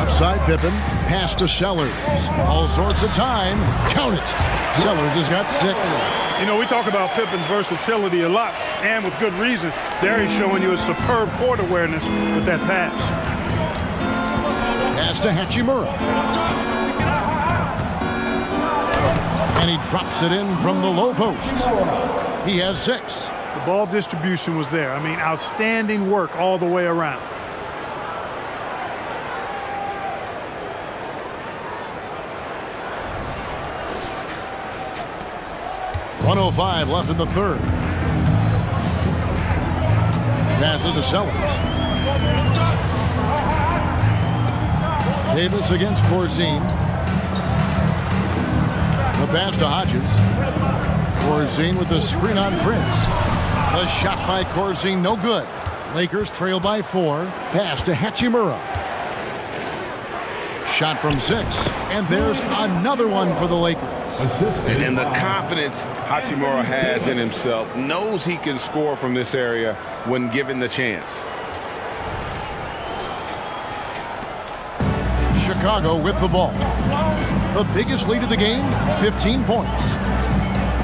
Offside Pippen. Pass to Sellers. All sorts of time. Count it. Sellers has got six. You know, we talk about Pippen's versatility a lot, and with good reason. There he's showing you a superb court awareness with that pass. Pass to Hachimura. And he drops it in from the low post. He has six. The ball distribution was there. I mean, outstanding work all the way around. one oh five left in the third. Passes to Sellers. Davis against Corzine. The pass to Hodges. Corzine with the screen on Prince. The shot by Corzine, no good. Lakers trail by four. Pass to Hachimura. Shot from six, and there's another one for the Lakers. And, and the confidence Hachimura has in himself, knows he can score from this area when given the chance. Chicago with the ball. The biggest lead of the game, fifteen points.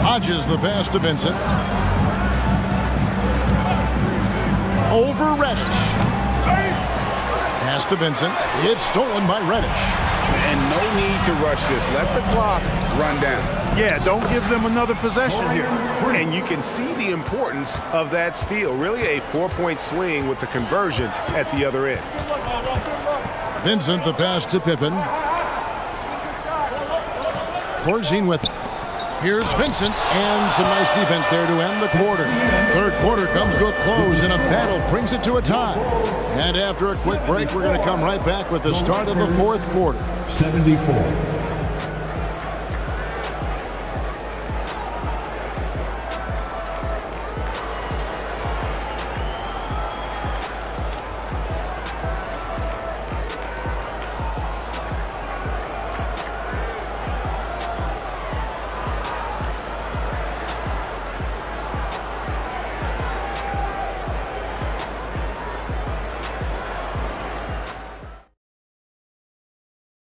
Hodges the pass to Vincent. Over Reddish. Pass to Vincent. It's stolen by Reddish. And no need to rush this. Let the clock run down. Yeah, don't give them another possession here. And you can see the importance of that steal. Really a four-point swing with the conversion at the other end. Vincent the pass to Pippen. Corzine with it. Here's Vincent, and some nice defense there to end the quarter. Third quarter comes to a close, and a battle brings it to a tie. And after a quick break, we're going to come right back with the start of the fourth quarter. seventy-four.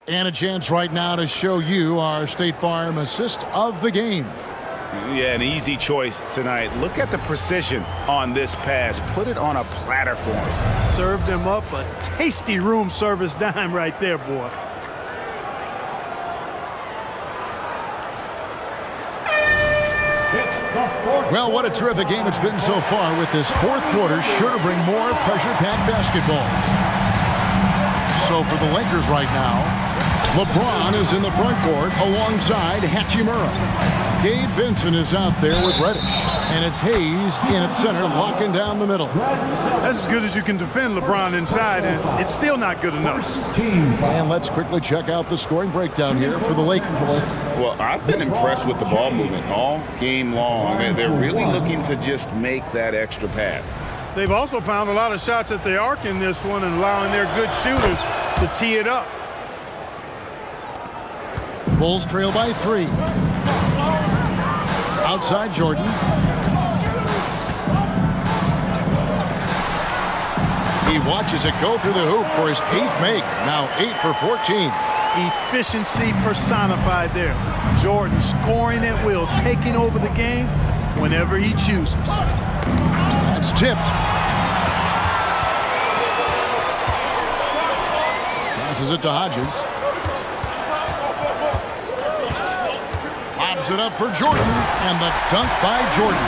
And a chance right now to show you our State Farm assist of the game. Yeah, an easy choice tonight. Look at the precision on this pass. Put it on a platter for him. Served him up a tasty room service dime right there, boy. Well, what a terrific game it's been so far, with this fourth quarter sure to bring more pressure-packed basketball. So for the Lakers right now, LeBron is in the front court alongside Hachimura. Gabe Vincent is out there with Reddish. And it's Hayes in at center, locking down the middle. That's as good as you can defend LeBron inside, and it's still not good enough. And let's quickly check out the scoring breakdown here for the Lakers. Well, I've been impressed with the ball movement all game long, and they're really looking to just make that extra pass. They've also found a lot of shots at the arc in this one and allowing their good shooters to tee it up. Bulls trail by three. Outside Jordan. He watches it go through the hoop for his eighth make. Now eight for fourteen. Efficiency personified there. Jordan scoring at will, taking over the game whenever he chooses. That's tipped. Passes it to Hodges. It up for Jordan, and the dunk by Jordan.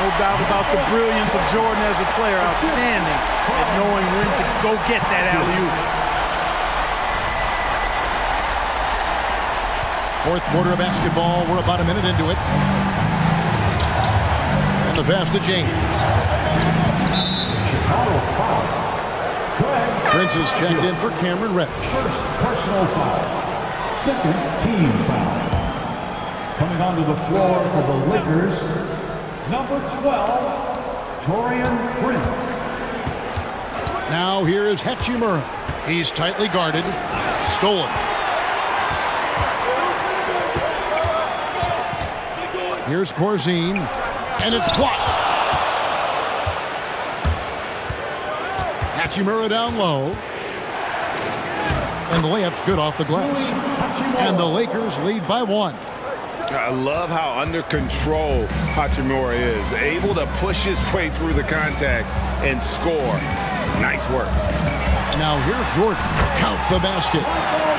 No doubt about the brilliance of Jordan as a player, outstanding at knowing when to go get that alley-oop. Fourth quarter of basketball, we're about a minute into it. And the pass to James. Prince is checked in for Cameron Reddish. First personal foul, second team foul. Coming onto the floor for the Lakers, number twelve, Taurean Prince. Now here is Hachimura. He's tightly guarded. Stolen. Here's Corzine, and it's blocked. Hachimura down low. And the layup's good off the glass. And the Lakers lead by one. I love how under control Hachimura is, able to push his way through the contact and score. Nice work. Now here's Jordan. Count the basket.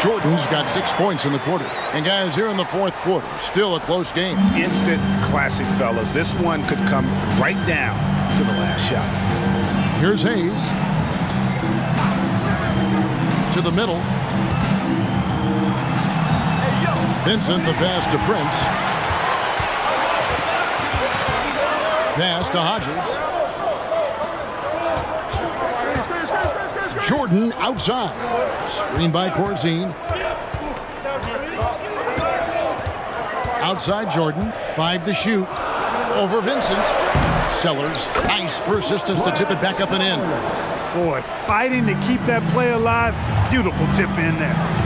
Jordan's got six points in the quarter. And guys, here in the fourth quarter, still a close game. Instant classic, fellas. This one could come right down to the last shot. Here's Hayes. To the middle. Vincent the pass to Prince. Pass to Hodges. Jordan outside. Screen by Corzine. Outside Jordan. Five to shoot. Over Vincent. Sellers. Nice persistence to tip it back up and in. Boy, fighting to keep that play alive. Beautiful tip in there.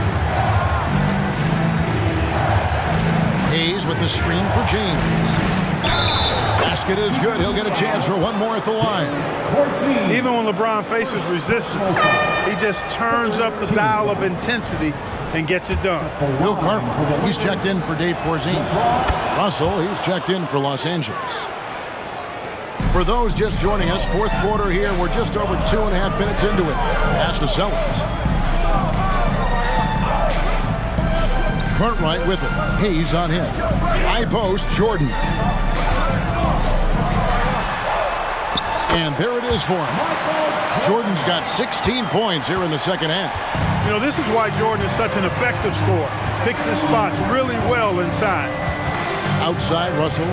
with the screen for James. Basket is good. He'll get a chance for one more at the line. Even when LeBron faces resistance, he just turns up the dial of intensity and gets it done. Bill Cartwright, he's checked in for Dave Corzine. Russell, he's checked in for Los Angeles. For those just joining us, fourth quarter here. We're just over two and a half minutes into it. Pass to Sellers. Cartwright with it. Hayes on him. High post, Jordan. And there it is for him. Jordan's got sixteen points here in the second half. You know, this is why Jordan is such an effective scorer. Picks his spots really well inside. Outside, Russell.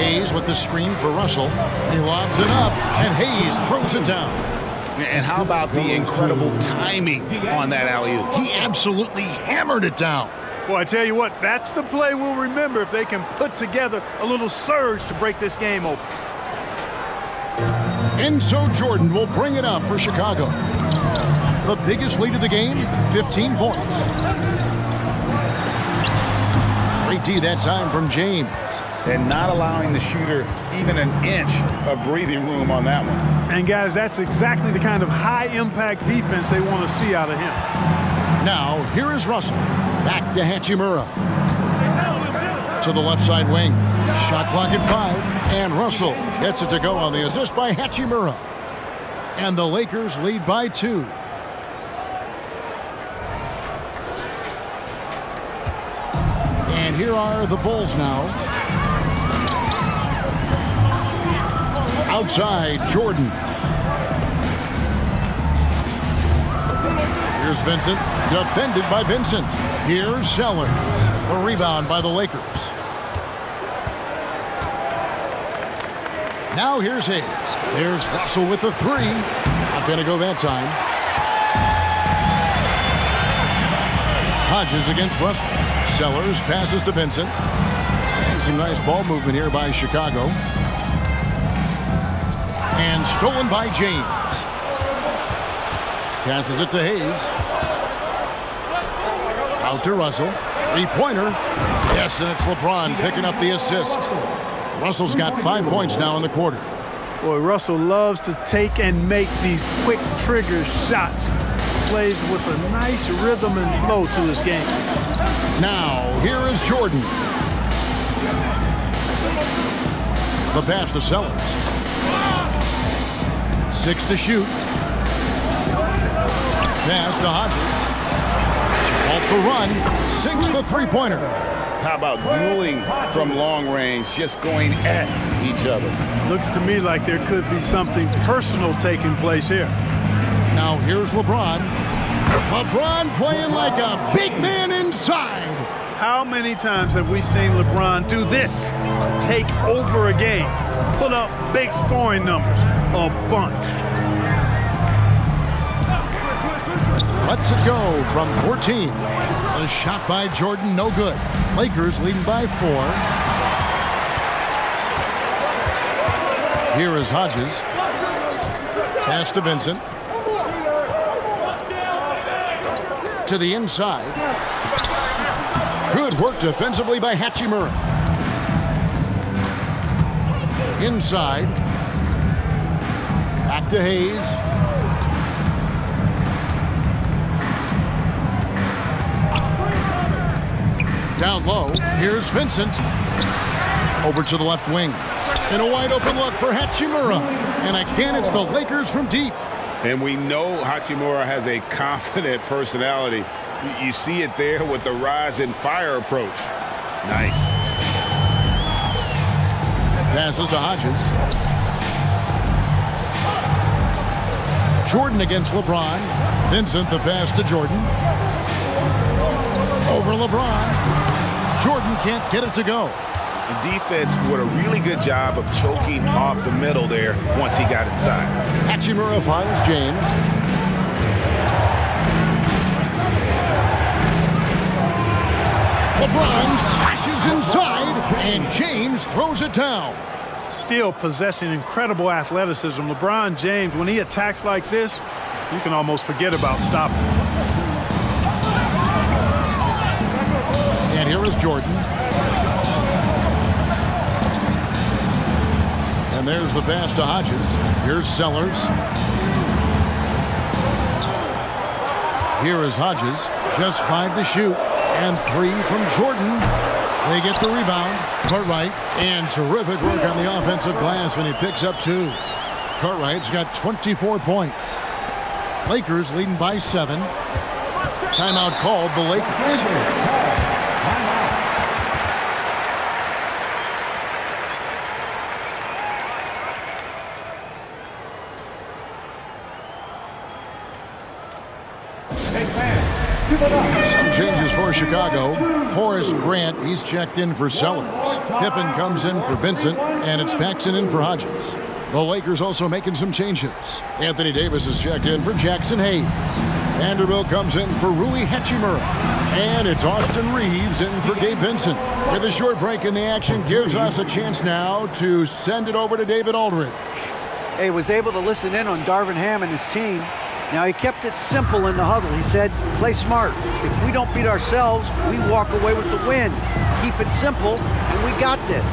Hayes with the screen for Russell. He lobs it up, and Hayes throws it down. And how about the incredible timing on that alley-oop? He absolutely hammered it down. Well, I tell you what, that's the play we'll remember if they can put together a little surge to break this game open. Enzo Jordan will bring it up for Chicago. The biggest lead of the game, fifteen points. Great D that time from James. And not allowing the shooter even an inch of breathing room on that one. And, guys, that's exactly the kind of high-impact defense they want to see out of him. Now, here is Russell. Back to Hachimura. To the left side wing. Shot clock at five. And Russell gets it to go on the assist by Hachimura. And the Lakers lead by two. And here are the Bulls now. Outside, Jordan. Here's Vincent. Defended by Vincent. Here's Sellers. The rebound by the Lakers. Now here's Hayes. There's Russell with the three. Not going to go that time. Hodges against Russell. Sellers passes to Vincent. And some nice ball movement here by Chicago. And stolen by James. Passes it to Hayes. Out to Russell. Three-pointer. Yes, and it's LeBron picking up the assist. Russell's got five points now in the quarter. Boy, Russell loves to take and make these quick trigger shots. Plays with a nice rhythm and flow to his game. Now, here is Jordan. The pass to Sellers. Six to shoot. Pass to Hodges. Off the run. Sinks the three-pointer. How about dueling from long range, just going at each other? Looks to me like there could be something personal taking place here. Now here's LeBron. LeBron playing like a big man inside. How many times have we seen LeBron do this? Take over a game. Put up big scoring numbers. A bunch. Let's it go from fourteen. A shot by Jordan, no good. Lakers leading by four. Here is Hodges. Pass to Vincent. To the inside. Good work defensively by Hachimura. Inside. Back to Hayes. Down low, here's Vincent. Over to the left wing. And a wide open look for Hachimura. And again, it's the Lakers from deep. And we know Hachimura has a confident personality. You see it there with the rise and fire approach. Nice. Passes to Hodges. Jordan against LeBron. Vincent the pass to Jordan. Over LeBron. Jordan can't get it to go. The defense did a really good job of choking off the middle there once he got inside. Hachimura finds James. LeBron slashes inside, and James throws it down. Still possessing incredible athleticism, LeBron James, when he attacks like this, you can almost forget about stopping. Here's Jordan. And there's the pass to Hodges. Here's Sellers. Here is Hodges. Just five to shoot. And three from Jordan. They get the rebound. Cartwright. And terrific work on the offensive glass. And he picks up two. Cartwright's got twenty-four points. Lakers leading by seven. Timeout called the Lakers. Chicago, Horace Grant, he's checked in for Sellers. Pippen comes in for Vincent, and it's Paxson in for Hodges. The Lakers also making some changes. Anthony Davis is checked in for Jackson Hayes. Vanderbilt comes in for Rui Hachimura. And it's Austin Reeves in for Gabe Vincent. With a short break in the action, gives us a chance now to send it over to David Aldridge. He was able to listen in on Darvin Ham and his team. Now, he kept it simple in the huddle. He said, play smart. If we don't beat ourselves, we walk away with the win. Keep it simple, and we got this.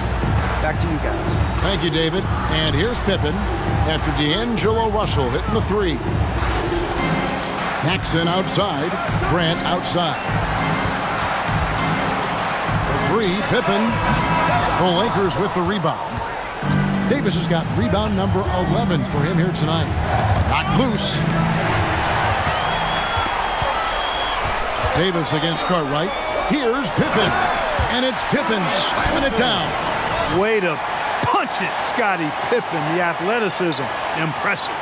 Back to you guys. Thank you, David. And here's Pippen after D'Angelo Russell hitting the three. Paxson outside, Grant outside. The three, Pippen. The Lakers with the rebound. Davis has got rebound number eleven for him here tonight. Knocked loose. Davis against Cartwright. Here's Pippen. And it's Pippen slamming it down. Way to punch it, Scottie Pippen. The athleticism. Impressive.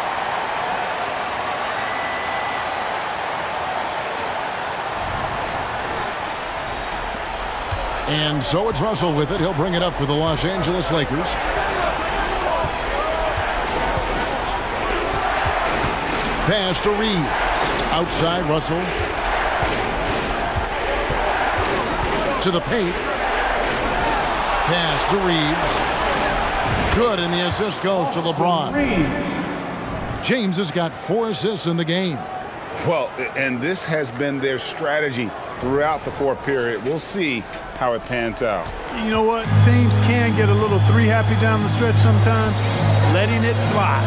And so it's Russell with it. He'll bring it up for the Los Angeles Lakers. Pass to Reeves. Outside Russell. To the paint. Pass to Reeves. Good, and the assist goes to LeBron. James has got four assists in the game. Well, and this has been their strategy throughout the fourth period. We'll see how it pans out. You know what? Teams can get a little three happy down the stretch sometimes, letting it fly.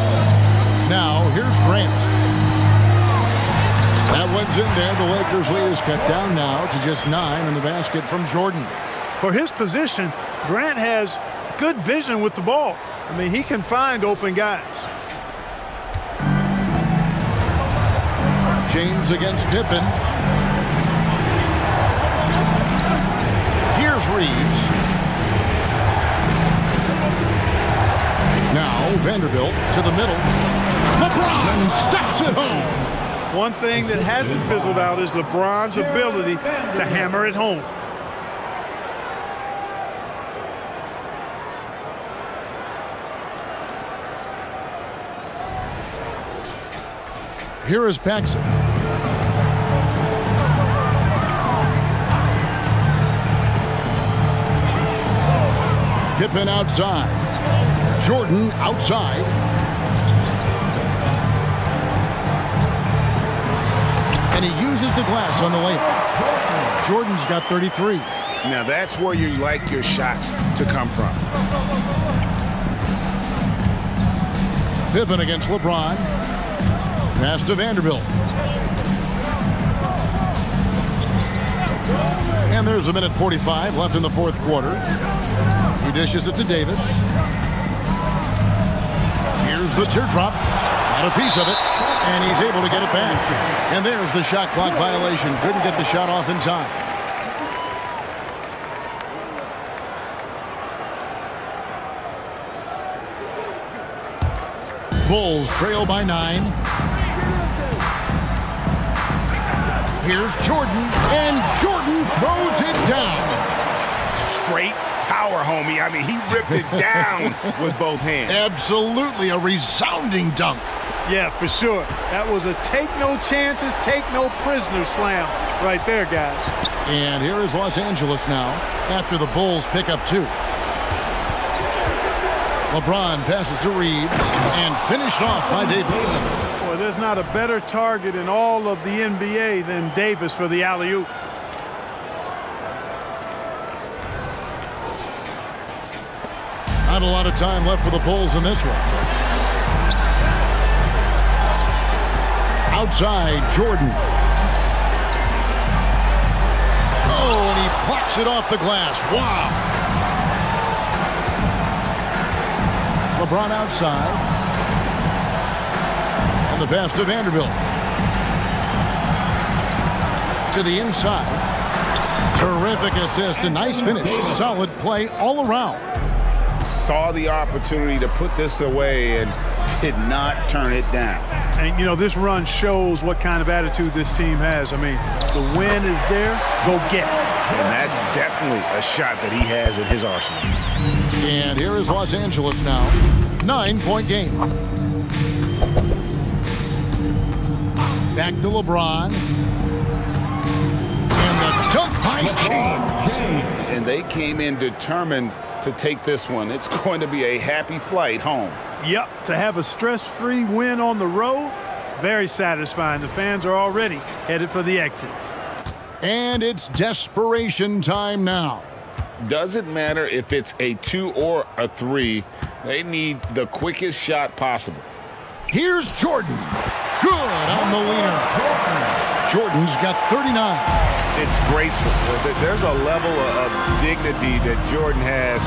Now, here's Grant. That one's in there. The Lakers lead is cut down now to just nine in the basket from Jordan. For his position, Grant has good vision with the ball. I mean, he can find open guys. James against Pippen. Here's Reeves. Now Vanderbilt to the middle. LeBron steps it home. One thing that hasn't fizzled out is LeBron's ability to hammer it home. Here is Paxson. Pippen outside. Jordan outside. And he uses the glass on the layup. Jordan's got thirty-three. Now that's where you like your shots to come from. Pippen against LeBron. Pass to Vanderbilt. And there's a minute forty-five left in the fourth quarter. He dishes it to Davis. Here's the teardrop. Got a piece of it. And he's able to get it back. And there's the shot clock violation. Couldn't get the shot off in time. Bulls trail by nine. Here's Jordan. And Jordan throws it down. Straight power, homie. I mean, he ripped it down with both hands. Absolutely a resounding dunk. Yeah, for sure. That was a take no chances, take no prisoner slam right there, guys. And here is Los Angeles now after the Bulls pick up two. LeBron passes to Reeves and finished off by Davis. Boy, there's not a better target in all of the N B A than Davis for the alley-oop. Not a lot of time left for the Bulls in this one. Outside, Jordan. Oh, and he plucks it off the glass. Wow. LeBron outside. And the pass to Vanderbilt. To the inside. Terrific assist. A nice finish. Solid play all around. Saw the opportunity to put this away and did not turn it down. And, you know, this run shows what kind of attitude this team has. I mean, the win is there. Go get it. And that's definitely a shot that he has in his arsenal. And here is Los Angeles now. Nine-point game. Back to LeBron. And the dunk by James. And they came in determined to take this one. It's going to be a happy flight home. Yep, to have a stress-free win on the road, very satisfying. The fans are already headed for the exits. And it's desperation time now. Doesn't matter if it's a two or a three. They need the quickest shot possible. Here's Jordan. Good on the leaner. Jordan's got thirty-nine. It's graceful. There's a level of dignity that Jordan has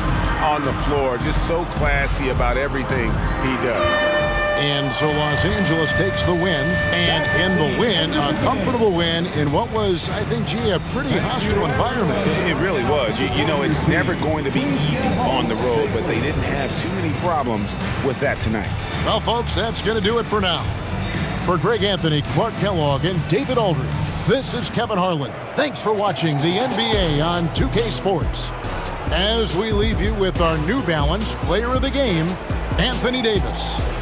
on the floor. Just so classy about everything he does. And so Los Angeles takes the win. And in the win, a comfortable win in what was, I think, gee, a pretty hostile environment. It really was. You, you know, it's never going to be easy on the road, but they didn't have too many problems with that tonight. Well, folks, that's going to do it for now. For Greg Anthony, Clark Kellogg, and David Aldridge, this is Kevin Harlan. Thanks for watching the N B A on two K Sports. As we leave you with our New Balance Player of the Game, Anthony Davis.